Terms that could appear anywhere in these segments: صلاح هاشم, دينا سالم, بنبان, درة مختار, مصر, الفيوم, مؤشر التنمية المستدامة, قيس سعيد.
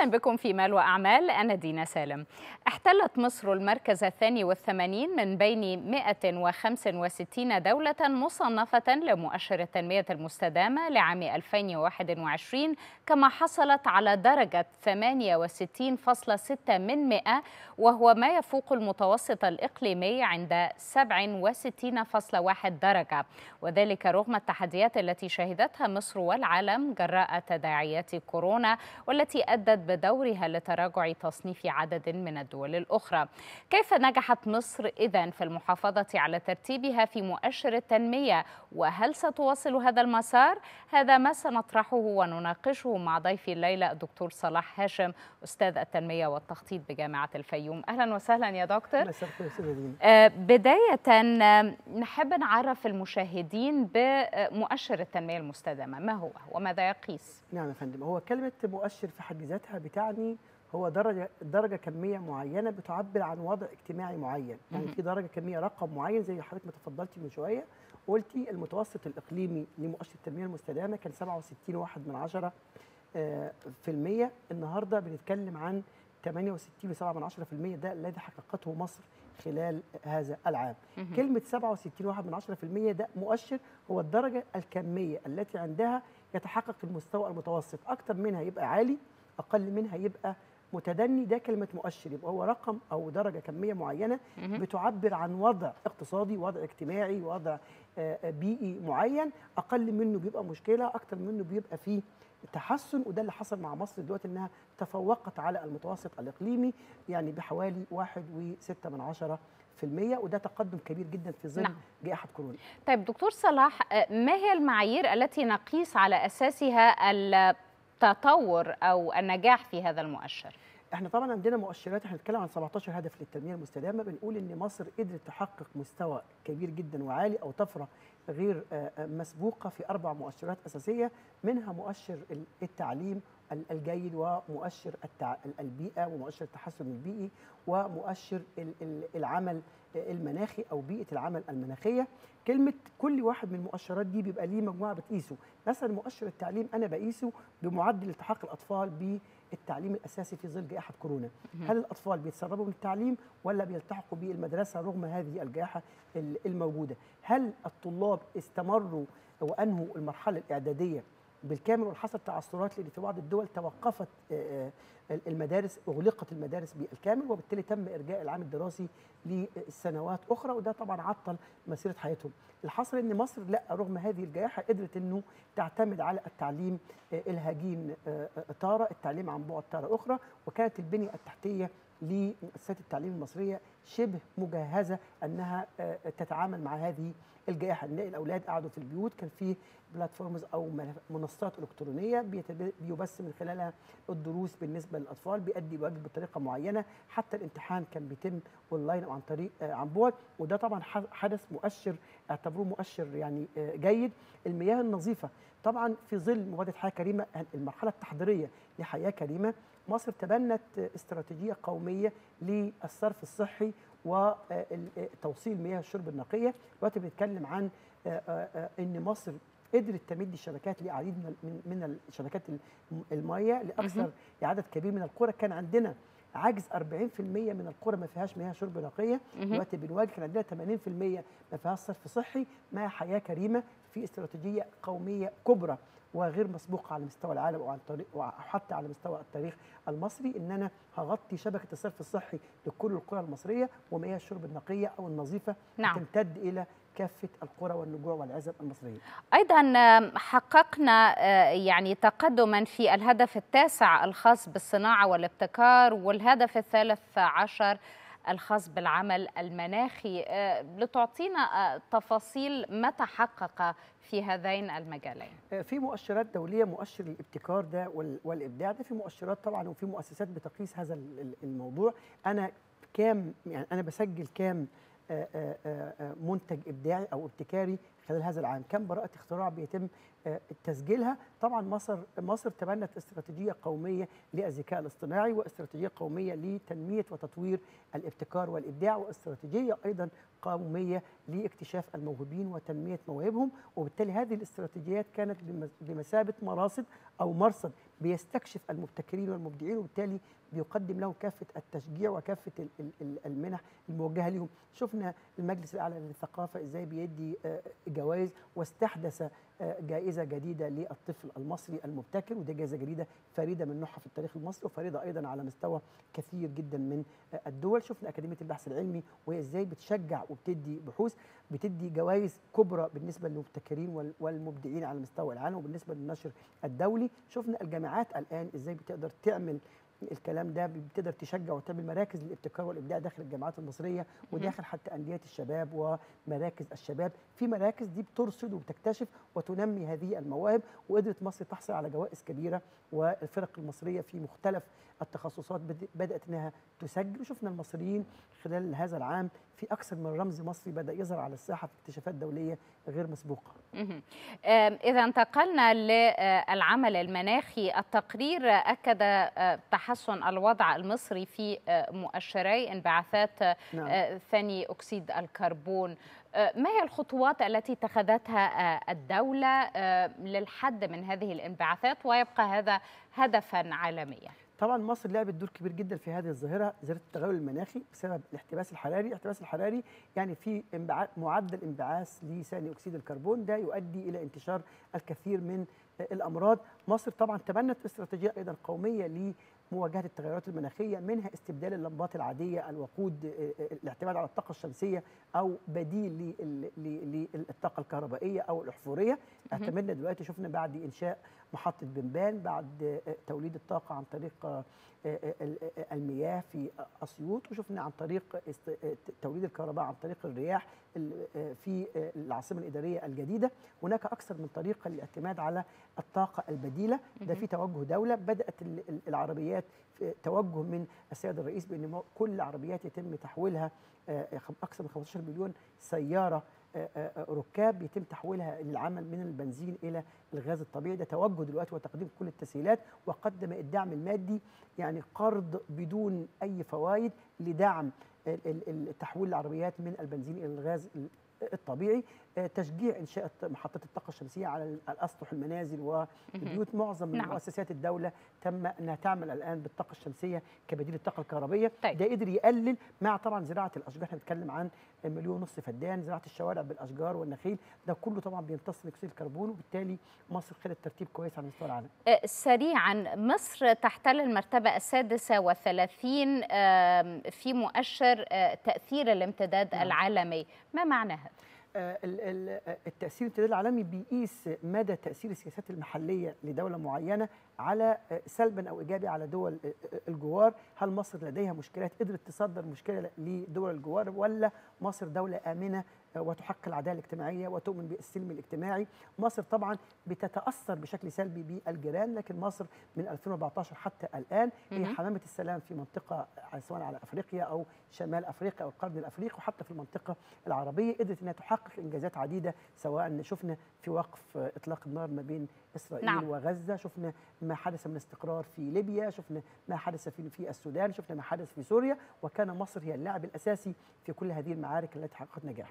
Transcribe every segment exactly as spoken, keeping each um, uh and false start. أهلا بكم في مال وأعمال، أنا دينا سالم. احتلت مصر المركز الثاني والثمانين من بين مئة وخمسة وستين دولة مصنفة لمؤشر التنمية المستدامة لعام ألفين وواحد وعشرين، كما حصلت على درجة ثمانية وستين فاصلة ستة من مئة، وهو ما يفوق المتوسط الإقليمي عند سبعة وستين فاصلة واحد درجة، وذلك رغم التحديات التي شهدتها مصر والعالم جراء تداعيات كورونا، والتي أدت بدورها لتراجع تصنيف عدد من الدول الأخرى. كيف نجحت مصر إذن في المحافظة على ترتيبها في مؤشر التنمية، وهل ستواصل هذا المسار؟ هذا ما سنطرحه ونناقشه مع ضيفي الليلة الدكتور صلاح هاشم، أستاذ التنمية والتخطيط بجامعة الفيوم. أهلا وسهلا يا دكتور. آه بداية نحب نعرف المشاهدين بمؤشر التنمية المستدامة، ما هو وماذا يقيس؟ نعم يا فندم، هو كلمة مؤشر في حد ذاتها بتعني هو درجة درجة كمية معينة بتعبر عن وضع اجتماعي معين، يعني في درجة كمية رقم معين زي حضرتك ما تفضلتي من شوية، قلتي المتوسط الإقليمي لمؤشر التنمية المستدامة كان سبعة وستين فاصلة واحد بالمئة، آه في المية. النهارده بنتكلم عن ثمانية وستين فاصلة سبعة بالمئة، ده الذي حققته مصر خلال هذا العام. كلمة سبعة وستين فاصلة واحد بالمئة ده مؤشر، هو الدرجة الكمية التي عندها يتحقق المستوى المتوسط، أكتر منها يبقى عالي، أقل منها يبقى متدني، ده كلمة مؤشر. يبقى هو رقم أو درجة كمية معينة بتعبر عن وضع اقتصادي، وضع اجتماعي، وضع بيئي معين، أقل منه بيبقى مشكلة، أكتر منه بيبقى فيه تحسن، وده اللي حصل مع مصر دلوقتي، إنها تفوقت على المتوسط الإقليمي يعني بحوالي واحد فاصلة ستة بالمئة، وده تقدم كبير جدا في ظل نعم. جائحة كورونا. طيب دكتور صلاح، ما هي المعايير التي نقيس على أساسها التطور أو النجاح في هذا المؤشر؟ احنا طبعا عندنا مؤشرات، احنا بنتكلم عن سبعة عشر هدف للتنمية المستدامة، بنقول ان مصر قدرت تحقق مستوى كبير جدا وعالي او طفرة غير مسبوقة في أربع مؤشرات أساسية، منها مؤشر التعليم الجيد، ومؤشر البيئة، ومؤشر التحسن البيئي، ومؤشر العمل المناخي أو بيئة العمل المناخية. كلمة كل واحد من المؤشرات دي بيبقى ليه مجموعة بتقيسه، مثلا مؤشر التعليم أنا بقيسه بمعدل التحاق الأطفال بالتعليم الأساسي في ظل جائحة كورونا، هل الأطفال بيتسربوا من التعليم ولا بيلتحقوا بالمدرسة رغم هذه الجائحة الموجودة؟ هل الطلاب استمروا وأنهوا المرحلة الإعدادية بالكامل، وحصلت تعثرات لان في بعض الدول توقفت المدارس، اغلقت المدارس بالكامل، وبالتالي تم ارجاء العام الدراسي لسنوات اخرى، وده طبعا عطل مسيره حياتهم. الحاصل ان مصر لا، رغم هذه الجائحه قدرت انه تعتمد على التعليم الهجين تاره، التعليم عن بعد تاره اخرى، وكانت البنيه التحتيه لمؤسسات التعليم المصريه شبه مجهزه انها تتعامل مع هذه الجائحه، نلاقي الاولاد قعدوا في البيوت، كان فيه بلاتفورمز او منصات الكترونيه بيبث من خلالها الدروس بالنسبه للاطفال، بيؤدي الواجب بطريقه معينه، حتى الامتحان كان بيتم اونلاين او عن طريق عن بعد، وده طبعا حدث مؤشر اعتبروه مؤشر يعني جيد. المياه النظيفه طبعا في ظل مبادره حياه كريمه، المرحله التحضيريه لحياه كريمه، مصر تبنت استراتيجيه قوميه للصرف الصحي وتوصيل مياه الشرب النقيه. دلوقتي بنتكلم عن ان مصر قدرت تمد شبكات لعديد من من شبكات المياه لاكثر عدد كبير من القرى، كان عندنا عجز أربعين بالمئة من القرى ما فيهاش مياه شرب نقيه، دلوقتي بنواجه كان عندنا ثمانين بالمئة ما فيهاش صرف صحي. مع حياه كريمه في استراتيجيه قوميه كبرى وغير مسبوقه على مستوى العالم وعن طريق وحتى على مستوى التاريخ المصري، ان انا هغطي شبكه الصرف الصحي لكل القرى المصريه، ومياه الشرب النقيه او النظيفه نعم. تمتد الى كافه القرى والنجوع والعزب المصريه. ايضا حققنا يعني تقدما في الهدف التاسع الخاص بالصناعه والابتكار، والهدف الثالث عشر الخاص بالعمل المناخي. لتعطينا تفاصيل ما تحقق في هذين المجالين. في مؤشرات دولية، مؤشر الابتكار ده والإبداع ده، في مؤشرات طبعا وفي مؤسسات بتقيس هذا الموضوع. أنا كام يعني أنا بسجل كام منتج إبداعي أو ابتكاري خلال هذا العام، كم براءة اختراع بيتم تسجيلها. طبعا مصر مصر تبنت استراتيجيه قوميه للذكاء الاصطناعي، واستراتيجيه قوميه لتنميه وتطوير الابتكار والابداع، واستراتيجيه ايضا قوميه لاكتشاف الموهوبين وتنميه مواهبهم. وبالتالي هذه الاستراتيجيات كانت بمثابه مراصد او مرصد بيستكشف المبتكرين والمبدعين، وبالتالي بيقدم لهم كافه التشجيع وكافه المنح الموجهه لهم. شفنا المجلس الاعلى للثقافه ازاي بيدي جوائز، واستحدث جائزه جديده للطفل المصري المبتكر، ودي جائزه جديده فريده من نوعها في التاريخ المصري، وفريده ايضا على مستوى كثير جدا من الدول. شفنا اكاديميه البحث العلمي وهي ازاي بتشجع وبتدي بحوث، بتدي جوائز كبرى بالنسبه للمبتكرين والمبدعين على مستوى العالم وبالنسبه للنشر الدولي. شفنا الجامعات الان ازاي بتقدر تعمل الكلام ده، بتقدر تشجع وتعمل مراكز للابتكار والابداع داخل الجامعات المصريه وداخل حتى انديه الشباب ومراكز الشباب. في مراكز دي بترصد وبتكتشف وتنمي هذه المواهب، وقدرت مصر تحصل على جوائز كبيره، والفرق المصريه في مختلف التخصصات بدات انها تسجل. وشفنا المصريين خلال هذا العام في اكثر من رمز مصري بدا يظهر على الساحه في اكتشافات دوليه غير مسبوقه. اذا انتقلنا للعمل المناخي، التقرير اكد تحسن الوضع المصري في مؤشري انبعاثات نعم. ثاني اكسيد الكربون. ما هي الخطوات التي اتخذتها الدوله للحد من هذه الانبعاثات، ويبقى هذا هدفا عالميا؟ طبعا مصر لعبت دور كبير جدا في هذه الظاهره، ظاهره التغير المناخي، بسبب الاحتباس الحراري. الاحتباس الحراري يعني في معدل انبعاث لثاني اكسيد الكربون، ده يؤدي الى انتشار الكثير من الامراض. مصر طبعا تبنت استراتيجيه ايضا قوميه ل مواجهه التغيرات المناخيه، منها استبدال اللمبات العاديه، الوقود، الاعتماد على الطاقه الشمسيه او بديل للطاقه الكهربائيه او الاحفوريه. اعتمدنا دلوقتي، شفنا بعد انشاء محطه بنبان، بعد توليد الطاقه عن طريق المياه في اسيوط، وشفنا عن طريق توليد الكهرباء عن طريق الرياح في العاصمه الاداريه الجديده. هناك اكثر من طريقه للاعتماد على الطاقه البديله، ده في توجه دوله. بدات العربيات توجه من السيد الرئيس بأن كل عربيات يتم تحويلها، أكثر من خمسة عشر مليون سيارة ركاب يتم تحويلها للعمل من البنزين إلى الغاز الطبيعي. ده توجه دلوقتي وتقديم كل التسهيلات، وقدم الدعم المادي، يعني قرض بدون أي فوائد لدعم تحويل العربيات من البنزين إلى الغاز الطبيعي. تشجيع انشاء محطات الطاقه الشمسيه على الاسطح المنازل والبيوت. معظم من نعم. مؤسسات الدوله تم انها تعمل الان بالطاقه الشمسيه كبديل الطاقه الكهربائيه. طيب. ده قدر يقلل، مع طبعا زراعه الاشجار، احنا بنتكلم عن مليون ونص فدان، زراعه الشوارع بالاشجار والنخيل، ده كله طبعا بيمتص اكسيد الكربون، وبالتالي مصر خدت ترتيب كويس على مستوى العالم. سريعا، مصر تحتل المرتبه السادسه والثلاثين في مؤشر تاثير الامتداد نعم. العالمي، ما معنى هذا؟ التأثير الامتداد العالمي بيقيس مدى تأثير السياسات المحلية لدولة معينة على سلبا أو إيجابي على دول الجوار. هل مصر لديها مشكلات، قدرت تصدر مشكلة لدول الجوار، ولا مصر دولة آمنة وتحقق العدالة الاجتماعية وتؤمن بالسلم الاجتماعي؟ مصر طبعا بتتأثر بشكل سلبي بالجيران، لكن مصر من ألفين وأربعتاشر حتى الآن هي حمامة السلام في منطقة، سواء على أفريقيا أو شمال أفريقيا أو القرن الأفريقي، وحتى في المنطقة العربية قدرت أنها تحقق إنجازات عديدة، سواء شفنا في وقف إطلاق النار ما بين إسرائيل نعم. وغزة، شفنا ما حدث من استقرار في ليبيا، شفنا ما حدث في, في السودان، شفنا ما حدث في سوريا، وكان مصر هي اللاعب الأساسي في كل هذه المعارك التي حققت نجاح.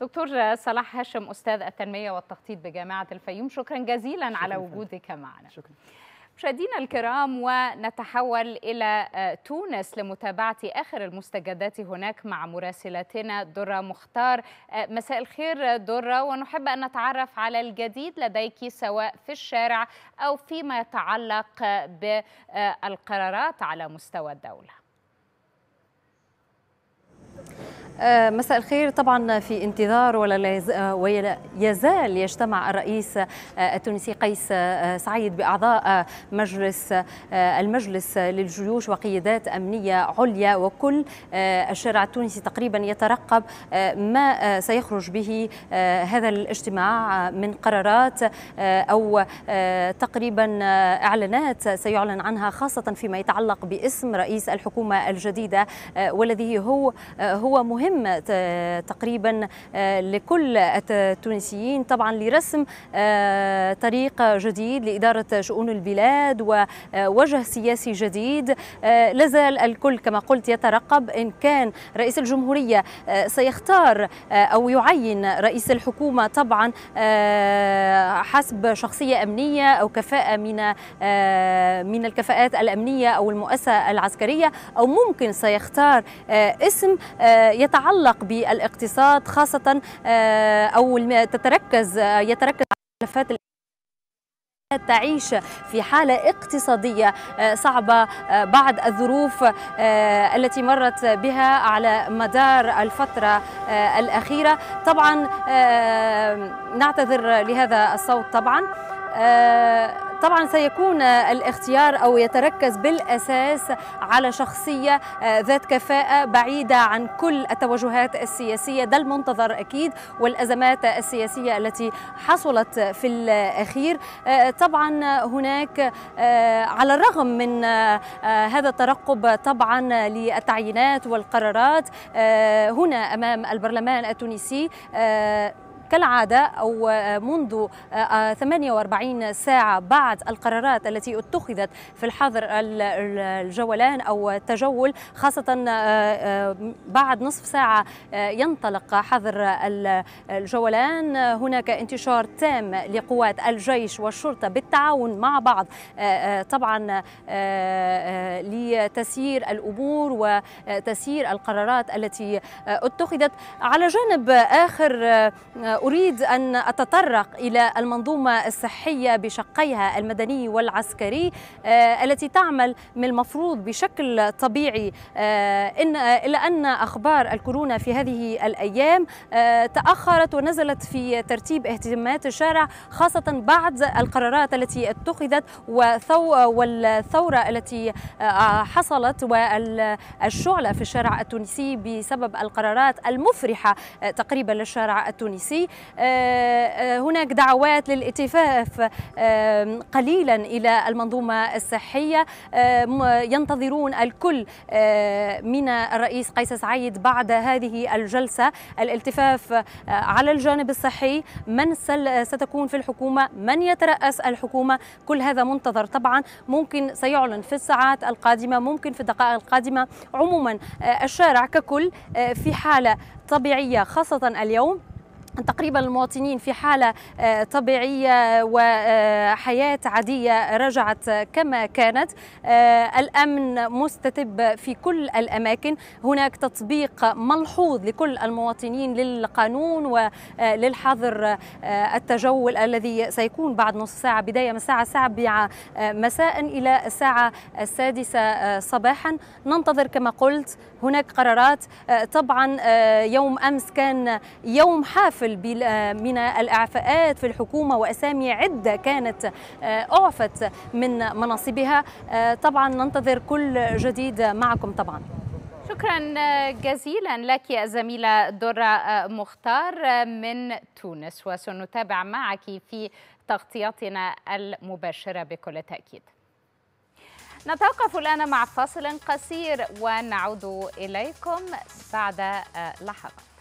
دكتور صلاح هاشم، أستاذ التنمية والتخطيط بجامعة الفيوم، شكرا جزيلا شكرا على وجودك معنا. شكرا. مشاهدينا الكرام، ونتحول إلى تونس لمتابعة آخر المستجدات هناك مع مراسلتنا درة مختار. مساء الخير درة، ونحب أن نتعرف على الجديد لديك سواء في الشارع أو فيما يتعلق بالقرارات على مستوى الدولة. مساء الخير. طبعا في انتظار ولا يزال يجتمع الرئيس التونسي قيس سعيد بأعضاء مجلس المجلس للجيوش وقيادات أمنية عليا، وكل الشارع التونسي تقريبا يترقب ما سيخرج به هذا الاجتماع من قرارات أو تقريبا إعلانات سيعلن عنها، خاصة فيما يتعلق باسم رئيس الحكومة الجديدة، والذي هو هو مهم مهم تقريبا لكل التونسيين طبعا لرسم طريق جديد لإدارة شؤون البلاد ووجه سياسي جديد. لازال الكل كما قلت يترقب إن كان رئيس الجمهورية سيختار أو يعين رئيس الحكومة طبعا حسب شخصية أمنية أو كفاءة من من الكفاءات الأمنية أو المؤسسة العسكرية، أو ممكن سيختار اسم يتعلق بالاقتصاد خاصة أو تتركز يتركز على ملفات تعيش في حالة اقتصادية صعبة بعد الظروف التي مرت بها على مدار الفترة الأخيرة. طبعا نعتذر لهذا الصوت. طبعا طبعا سيكون الاختيار أو يتركز بالأساس على شخصية ذات كفاءة بعيدة عن كل التوجهات السياسية، ده المنتظر أكيد والأزمات السياسية التي حصلت في الأخير. طبعا هناك على الرغم من هذا الترقب طبعا للتعيينات والقرارات هنا أمام البرلمان التونسي كالعادة أو منذ ثمانية وأربعين ساعة بعد القرارات التي اتخذت في الحظر الجولان أو التجول، خاصة بعد نصف ساعة ينطلق حظر الجولان، هناك انتشار تام لقوات الجيش والشرطة بالتعاون مع بعض طبعا لتسيير الأمور وتسيير القرارات التي اتخذت. على جانب آخر أريد أن أتطرق إلى المنظومة الصحية بشقيها المدني والعسكري التي تعمل من المفروض بشكل طبيعي، إلا أن أخبار الكورونا في هذه الأيام تأخرت ونزلت في ترتيب اهتمامات الشارع خاصة بعد القرارات التي اتخذت والثورة التي حصلت والشعلة في الشارع التونسي بسبب القرارات المفرحة تقريبا للشارع التونسي. هناك دعوات للالتفاف قليلا إلى المنظومة الصحية، ينتظرون الكل من الرئيس قيس سعيد بعد هذه الجلسة الالتفاف على الجانب الصحي، من ستكون في الحكومة، من يترأس الحكومة، كل هذا منتظر طبعا، ممكن سيعلن في الساعات القادمة ممكن في الدقائق القادمة. عموما الشارع ككل في حالة طبيعية خاصة اليوم، تقريبا المواطنين في حالة طبيعية وحياة عادية رجعت كما كانت، الأمن مستتب في كل الأماكن، هناك تطبيق ملحوظ لكل المواطنين للقانون وللحظر التجول الذي سيكون بعد نصف ساعة بداية من الساعة السابعة مساء إلى الساعة السادسة صباحا. ننتظر كما قلت، هناك قرارات طبعا. يوم أمس كان يوم حافل من الإعفاءات في الحكومة وأسامي عدة كانت أعفت من مناصبها، طبعا ننتظر كل جديد معكم. طبعا شكرا جزيلا لك الزميلة درة مختار من تونس، وسنتابع معك في تغطيتنا المباشرة بكل تأكيد. نتوقف الآن مع فاصل قصير ونعود إليكم بعد لحظة.